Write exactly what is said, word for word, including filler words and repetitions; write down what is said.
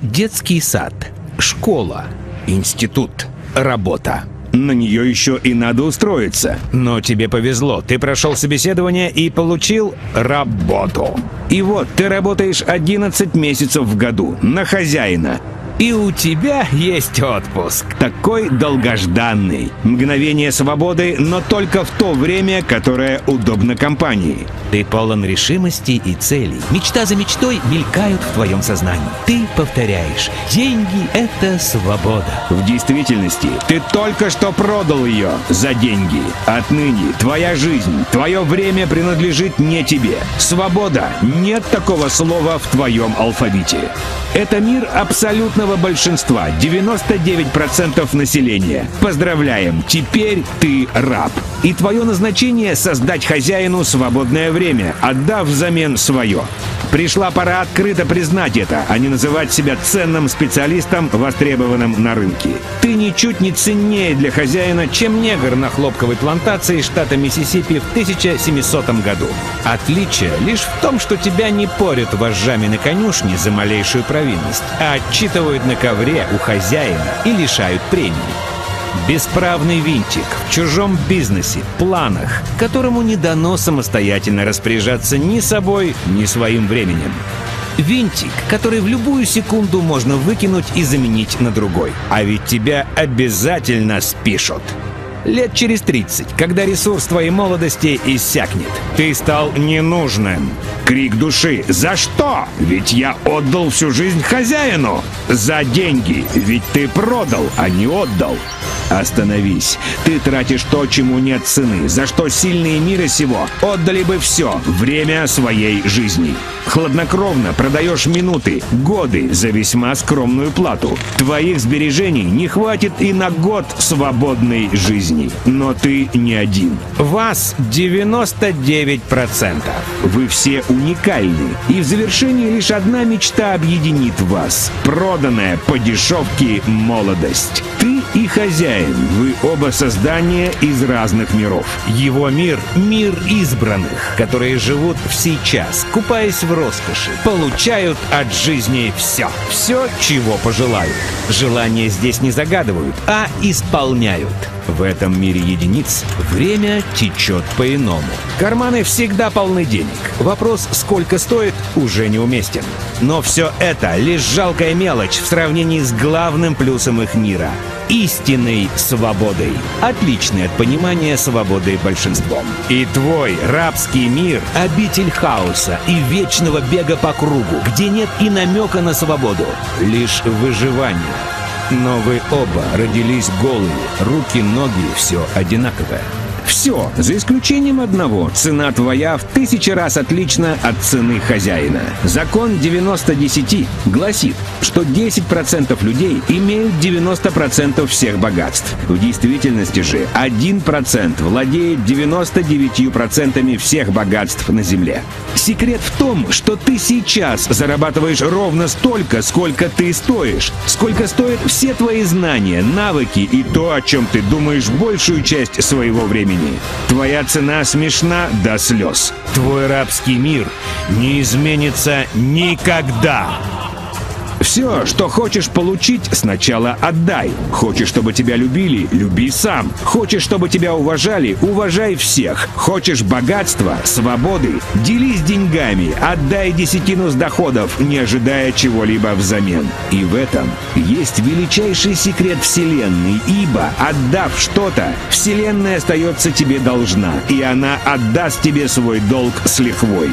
детский сад, школа, институт, работа. На нее еще и надо устроиться. Но тебе повезло, ты прошел собеседование и получил работу. И вот ты работаешь одиннадцать месяцев в году на хозяина. И у тебя есть отпуск. Такой долгожданный. Мгновение свободы, но только в то время, которое удобно компании. Ты полон решимости и целей. Мечта за мечтой мелькают в твоем сознании. Ты повторяешь: деньги — это свобода. В действительности ты только что продал ее за деньги. Отныне твоя жизнь, твое время принадлежит не тебе. Свобода — нет такого слова в твоем алфавите. Это мир абсолютного большинства, девяносто девять процентов населения. Поздравляем, теперь ты раб. И твое назначение — создать хозяину свободное время, отдав взамен свое. Пришла пора открыто признать это, а не называть себя ценным специалистом, востребованным на рынке. Ты ничуть не ценнее для хозяина, чем негр на хлопковой плантации штата Миссисипи в тысяча семисотом году. Отличие лишь в том, что тебя не порют вожжами на конюшне за малейшую провинность, а отчитывают на ковре у хозяина и лишают премии. Бесправный винтик в чужом бизнесе, планах, которому не дано самостоятельно распоряжаться ни собой, ни своим временем. Винтик, который в любую секунду можно выкинуть и заменить на другой. А ведь тебя обязательно спишут. Лет через тридцать, когда ресурс твоей молодости иссякнет. Ты стал ненужным. Крик души: за что? Ведь я отдал всю жизнь хозяину. За деньги. Ведь ты продал, а не отдал. Остановись. Ты тратишь то, чему нет цены, за что сильные мира сего отдали бы все время своей жизни. Хладнокровно продаешь минуты, годы за весьма скромную плату. Твоих сбережений не хватит и на год свободной жизни. Но ты не один. Вас девяносто девять процентов. Вы все уникальны. И в завершении лишь одна мечта объединит вас. Проданная по дешевке молодость. Ты и хозяин. Вы оба создания из разных миров. Его мир — мир избранных, которые живут в сейчас, купаясь в роскоши, получают от жизни все. Все, чего пожелают. Желания здесь не загадывают, а исполняют. В этом мире единиц время течет по-иному. Карманы всегда полны денег. Вопрос, сколько стоит, уже неуместен. Но все это лишь жалкая мелочь в сравнении с главным плюсом их мира — истинной свободой, отличной от понимания свободы большинством. И твой рабский мир — обитель хаоса и вечного бега по кругу, где нет и намека на свободу, лишь выживание. Но вы оба родились голыми, руки, ноги — все одинаковое. Все, за исключением одного. Цена твоя в тысячи раз отлична от цены хозяина. Закон девяносто десять гласит, что десять процентов людей имеют девяносто процентов всех богатств. В действительности же один процент владеет девяносто девятью процентами всех богатств на земле. Секрет в том, что ты сейчас зарабатываешь ровно столько, сколько ты стоишь, сколько стоят все твои знания, навыки и то, о чем ты думаешь большую часть своего времени. Твоя цена смешна до слез. Твой рабский мир не изменится никогда. Все, что хочешь получить, сначала отдай. Хочешь, чтобы тебя любили — люби сам. Хочешь, чтобы тебя уважали — уважай всех. Хочешь богатства, свободы — делись деньгами, отдай десятину с доходов, не ожидая чего-либо взамен. И в этом есть величайший секрет Вселенной, ибо, отдав что-то, Вселенная остается тебе должна, и она отдаст тебе свой долг с лихвой.